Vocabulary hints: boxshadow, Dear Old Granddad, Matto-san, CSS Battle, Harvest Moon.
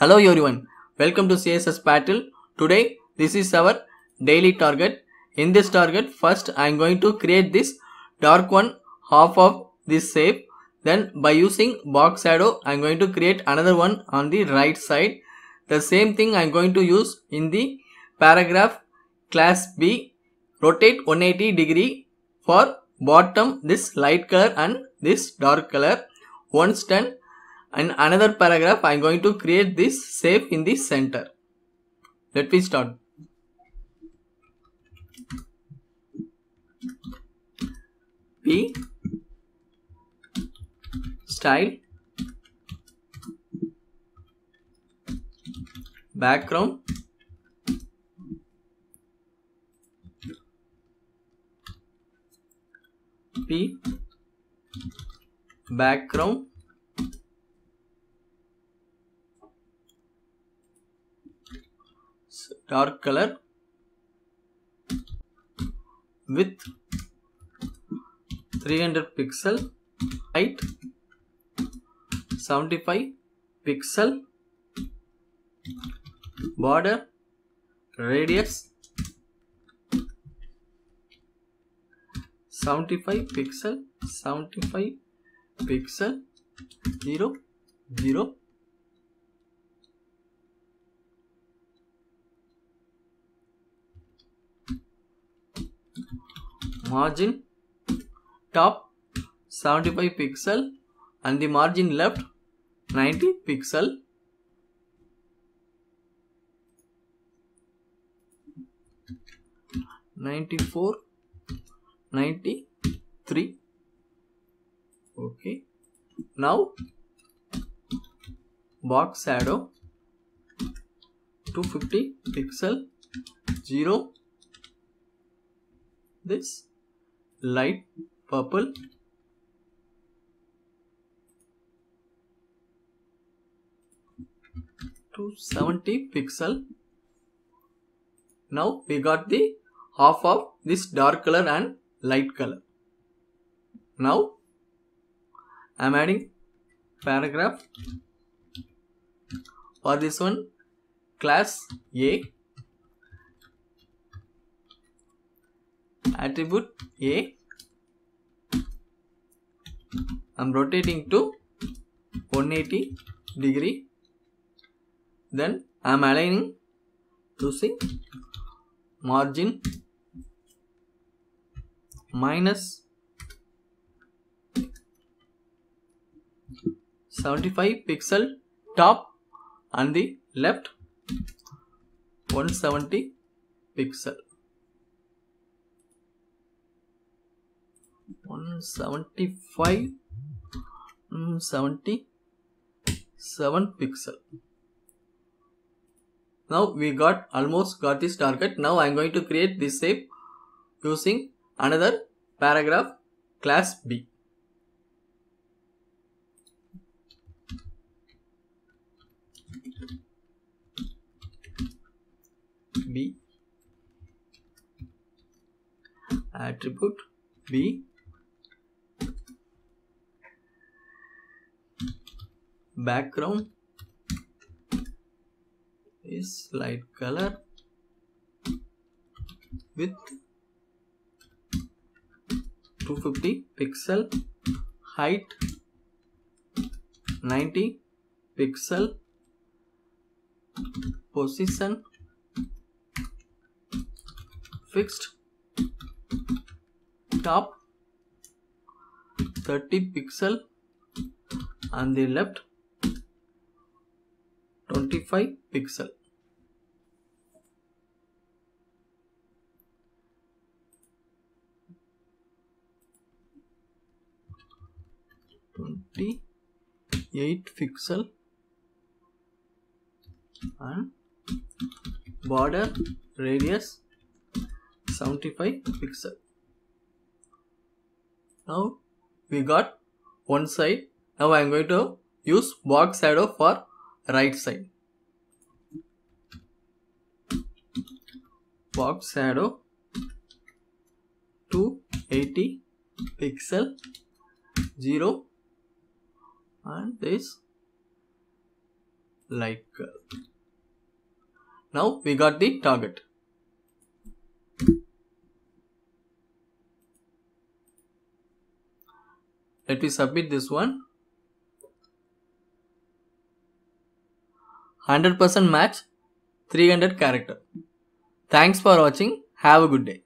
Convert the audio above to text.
Hello everyone, welcome to CSS Battle. Today this is our daily target. In this target, first I am going to create this dark one, half of this shape. Then by using box shadow, I am going to create another one on the right side. The same thing I am going to use in the paragraph class B. Rotate 180 degree for bottom, this light color and this dark color. Once done, in another paragraph, I am going to create this shape in the center. Let me start. P style background P background dark color with 300 pixel height, 75 pixel border radius, 75 pixel 0 0. Margin top 75 pixel and the margin left 90 pixel. (94, 93). Okay, now box shadow 250 pixel 0. This light purple, to 70 pixel. Now we got the half of this dark color and light color. Now I am adding paragraph, for this one class A, attribute A. I'm rotating to 180 degree. Then I'm aligning using margin minus 75 pixel top and the left 170 pixel. 77 pixel. Now we almost got this target. Now I am going to create this shape using another paragraph class B. B attribute B, background is light color with 250 pixel height, 90 pixel position fixed, top 30 pixel and the left 25 pixel. (28 pixel) and border radius 75 pixel. Now we got one side. Now I am going to use box shadow for right side. Box shadow 280 pixel 0 and this like now we got the target. Let me submit this one. 100% match, 300 character. Thanks for watching. Have a good day.